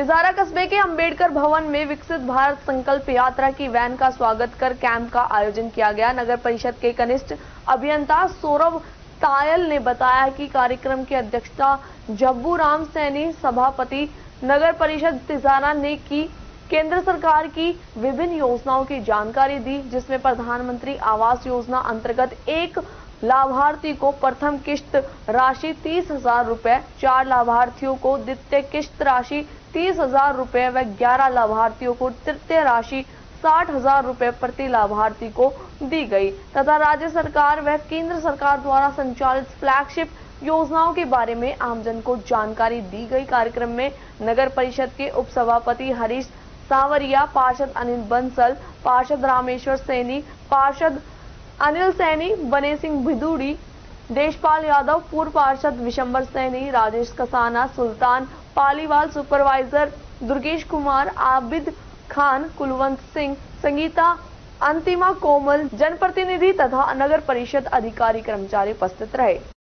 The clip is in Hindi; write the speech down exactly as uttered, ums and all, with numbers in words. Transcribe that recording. तिजारा कस्बे के अंबेडकर भवन में विकसित भारत संकल्प यात्रा की वैन का स्वागत कर कैंप का आयोजन किया गया। नगर परिषद के कनिष्ठ अभियंता सौरभ तायल ने बताया कि कार्यक्रम की अध्यक्षता जब्बूराम सैनी सभापति नगर परिषद तिजारा ने की। केंद्र सरकार की विभिन्न योजनाओं की जानकारी दी, जिसमें प्रधानमंत्री आवास योजना अंतर्गत एक लाभार्थी को प्रथम किश्त राशि तीस हजार रूपए, चार लाभार्थियों को द्वितीय किश्त राशि तीस हजार रूपए व ग्यारह लाभार्थियों को तृतीय राशि साठ हजार रूपए प्रति लाभार्थी को दी गई तथा राज्य सरकार व केंद्र सरकार द्वारा संचालित फ्लैगशिप योजनाओं के बारे में आमजन को जानकारी दी गई। कार्यक्रम में नगर परिषद के उपसभापति हरीश सावरिया, पार्षद अनिल बंसल, पार्षद रामेश्वर सैनी, पार्षद अनिल सैनी, बने सिंह भिदूड़ी, देशपाल यादव, पूर्व पार्षद विशंभर सैनी, राजेश कसाना, सुल्तान पालीवाल, सुपरवाइजर दुर्गेश कुमार, आबिद खान, कुलवंत सिंह, संगीता, अंतिमा कोमल, जनप्रतिनिधि तथा नगर परिषद अधिकारी कर्मचारी उपस्थित रहे।